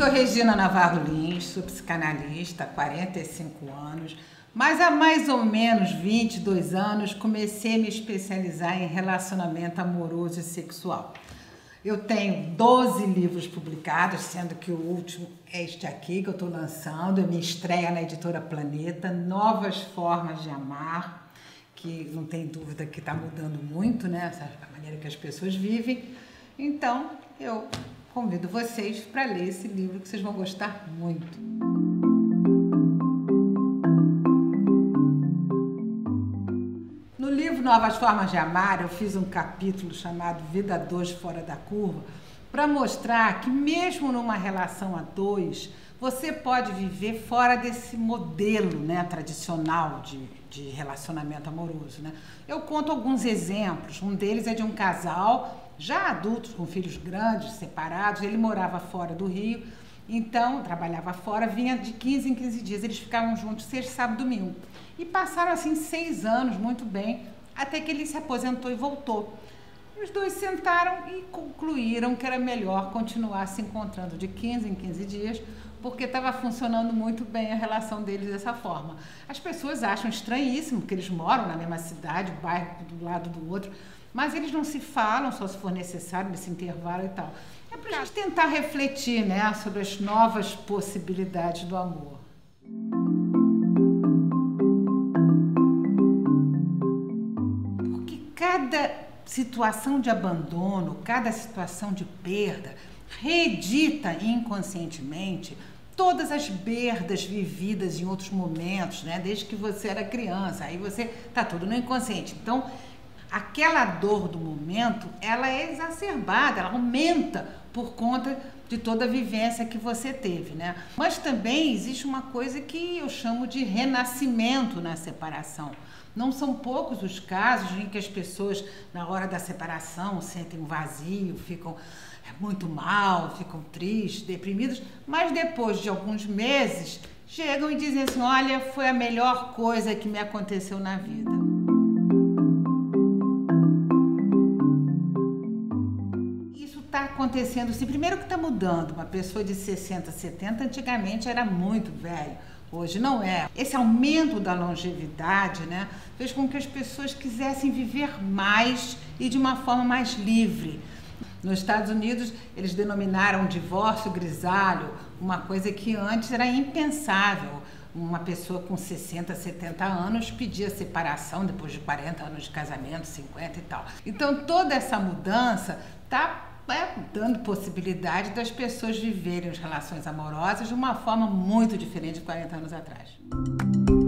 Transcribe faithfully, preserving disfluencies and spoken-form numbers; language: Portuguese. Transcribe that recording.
Sou Regina Navarro Lins, sou psicanalista há quarenta e cinco anos, mas há mais ou menos vinte e dois anos comecei a me especializar em relacionamento amoroso e sexual. Eu tenho doze livros publicados, sendo que o último é este aqui que eu estou lançando, é minha estreia na editora Planeta, Novas Formas de Amar, que não tem dúvida que está mudando muito, né, a maneira que as pessoas vivem. Então, eu convido vocês para ler esse livro que vocês vão gostar muito. Novas Formas de Amar, eu fiz um capítulo chamado Vida Dois Fora da Curva para mostrar que mesmo numa relação a dois, você pode viver fora desse modelo, né, tradicional de, de relacionamento amoroso, né? Eu conto alguns exemplos, um deles é de um casal, já adultos, com filhos grandes, separados, ele morava fora do Rio, então trabalhava fora, vinha de quinze em quinze dias, eles ficavam juntos sexta, sábado, domingo. E passaram assim seis anos, muito bem, até que ele se aposentou e voltou. Os dois sentaram e concluíram que era melhor continuar se encontrando de quinze em quinze dias, porque estava funcionando muito bem a relação deles dessa forma. As pessoas acham estranhíssimo que eles moram na mesma cidade, o bairro do lado do outro, mas eles não se falam, só se for necessário, nesse intervalo e tal. É para a gente tentar refletir, né, sobre as novas possibilidades do amor. Cada situação de abandono, cada situação de perda, reedita inconscientemente todas as perdas vividas em outros momentos, né? Desde que você era criança, aí você tá tudo no inconsciente. Então, aquela dor do momento, ela é exacerbada, ela aumenta por conta de toda a vivência que você teve, né? Mas também existe uma coisa que eu chamo de renascimento na separação. Não são poucos os casos em que as pessoas, na hora da separação, sentem um vazio, ficam muito mal, ficam tristes, deprimidos, mas depois de alguns meses, chegam e dizem assim, olha, foi a melhor coisa que me aconteceu na vida. Está acontecendo assim, primeiro que está mudando, uma pessoa de sessenta, setenta antigamente era muito velho, hoje não é. Esse aumento da longevidade, né, fez com que as pessoas quisessem viver mais e de uma forma mais livre. Nos Estados Unidos eles denominaram divórcio grisalho, uma coisa que antes era impensável. Uma pessoa com sessenta, setenta anos pedia separação depois de quarenta anos de casamento, cinquenta e tal. Então toda essa mudança está É, dando possibilidade das pessoas viverem as relações amorosas de uma forma muito diferente de quarenta anos atrás.